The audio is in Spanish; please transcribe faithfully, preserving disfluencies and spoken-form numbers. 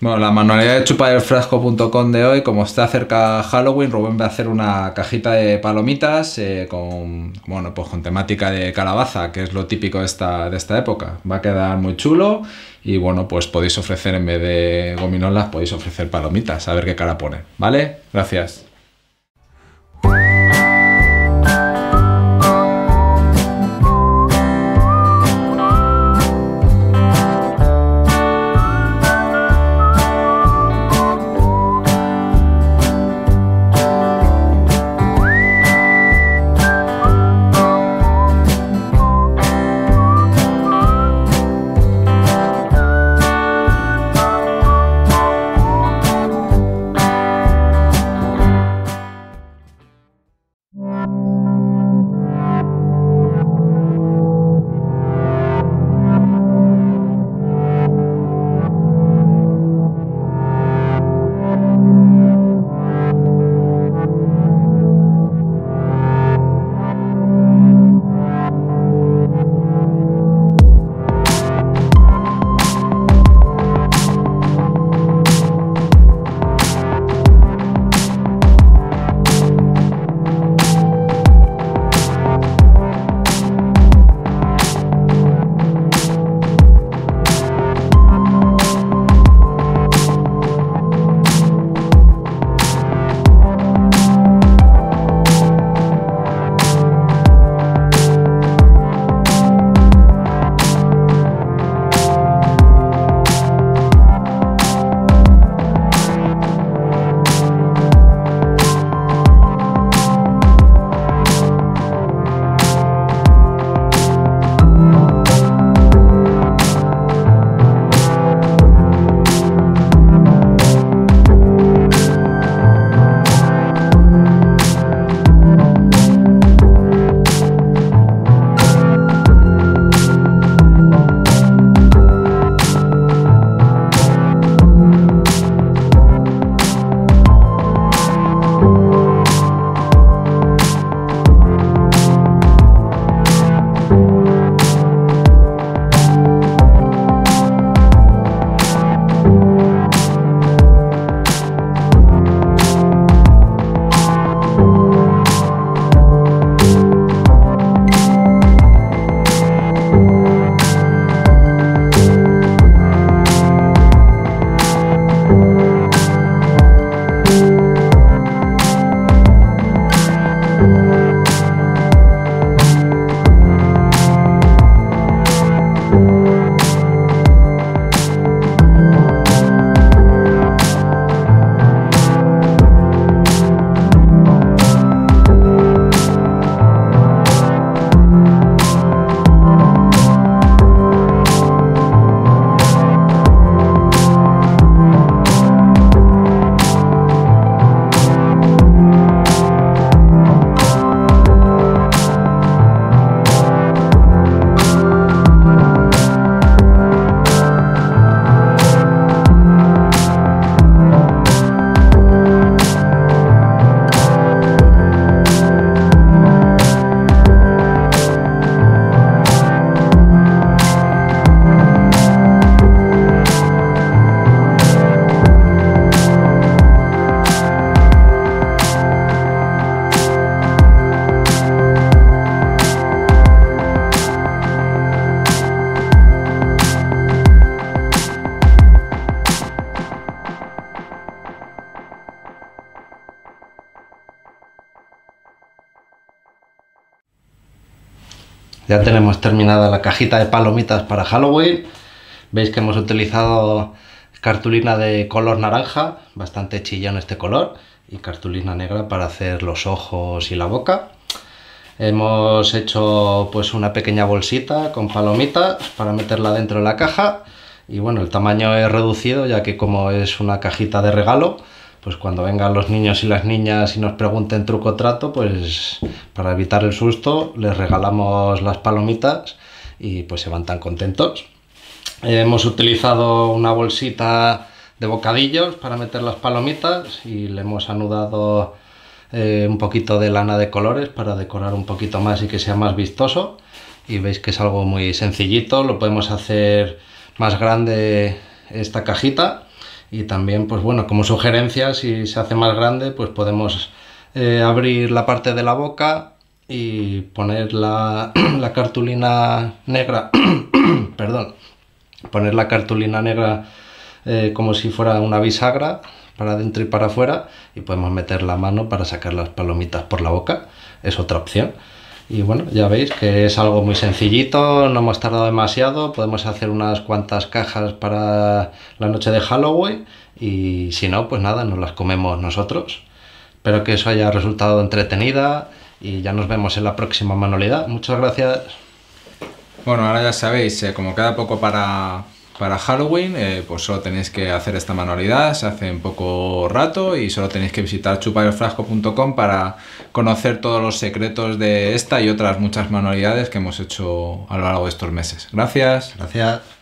Bueno, la manualidad de chupa del frasco punto com de hoy, como está cerca Halloween, Rubén va a hacer una cajita de palomitas eh, con, bueno, pues con temática de calabaza, que es lo típico de esta, de esta época. Va a quedar muy chulo y bueno, pues podéis ofrecer, en vez de gominolas, podéis ofrecer palomitas, a ver qué cara pone, ¿vale? Gracias. Ya tenemos terminada la cajita de palomitas para Halloween. Veis que hemos utilizado cartulina de color naranja, bastante chillón este color, y cartulina negra para hacer los ojos y la boca. Hemos hecho pues una pequeña bolsita con palomitas para meterla dentro de la caja. Y bueno, el tamaño es reducido, ya que como es una cajita de regalo, pues cuando vengan los niños y las niñas y nos pregunten truco o trato, pues para evitar el susto les regalamos las palomitas y pues se van tan contentos. Hemos utilizado una bolsita de bocadillos para meter las palomitas y le hemos anudado eh, un poquito de lana de colores para decorar un poquito más y que sea más vistoso. Y veis que es algo muy sencillito, lo podemos hacer más grande esta cajita. y también, pues bueno, como sugerencia, si se hace más grande, pues podemos eh, abrir la parte de la boca y poner la, la cartulina negra, perdón, poner la cartulina negra eh, como si fuera una bisagra, para adentro y para afuera, y podemos meter la mano para sacar las palomitas por la boca. Es otra opción. Y bueno, ya veis que es algo muy sencillito, no hemos tardado demasiado, podemos hacer unas cuantas cajas para la noche de Halloween y si no, pues nada, nos las comemos nosotros. Espero que eso haya resultado entretenida y ya nos vemos en la próxima manualidad. Muchas gracias. Bueno, ahora ya sabéis, eh, como queda poco para... Para Halloween, eh, pues solo tenéis que hacer esta manualidad, se hace en poco rato y solo tenéis que visitar chupa del frasco punto com para conocer todos los secretos de esta y otras muchas manualidades que hemos hecho a lo largo de estos meses. Gracias. Gracias.